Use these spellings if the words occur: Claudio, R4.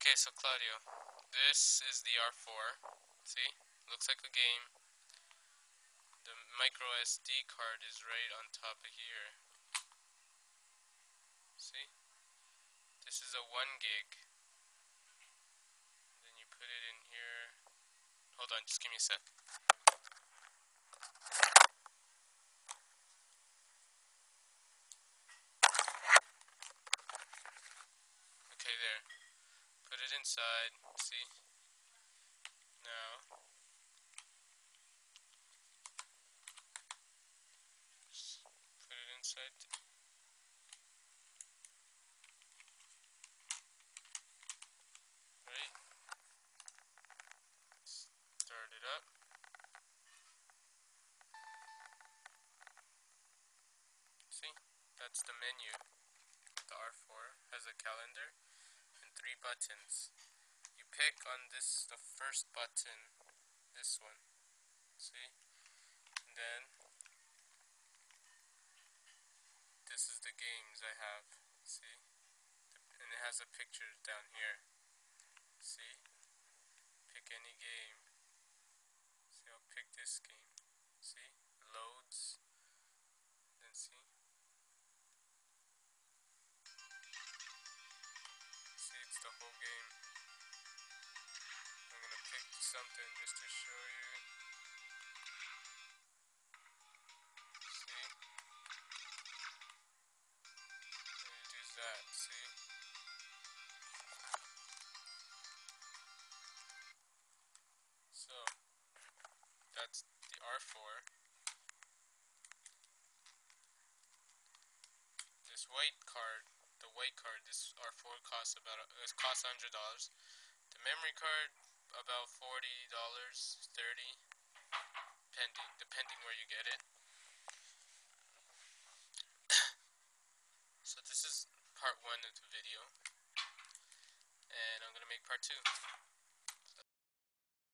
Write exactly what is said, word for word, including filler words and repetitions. Okay, so Claudio, this is the R four. See? Looks like a game. The micro S D card is right on top of here. See? This is a one gig. Then you put it in here. Hold on, just give me a sec. Okay, there. Put it inside, see? Now, just put it inside. Right? Start it up. See? That's the menu. The R four has a calendar and three buttons. You pick on this, the first button, this one, see, and then this is the games I have, see, and it has a picture down here, see, pick any game, see, I'll pick this game, see, loads, then see, the whole game. I'm gonna pick something just to show you. See? And you do that, see? So, that's the R four. This white card The white card, this R four costs about it costs a hundred dollars. The memory card about forty dollars, thirty, depending depending where you get it. So this is part one of the video, and I'm gonna make part two.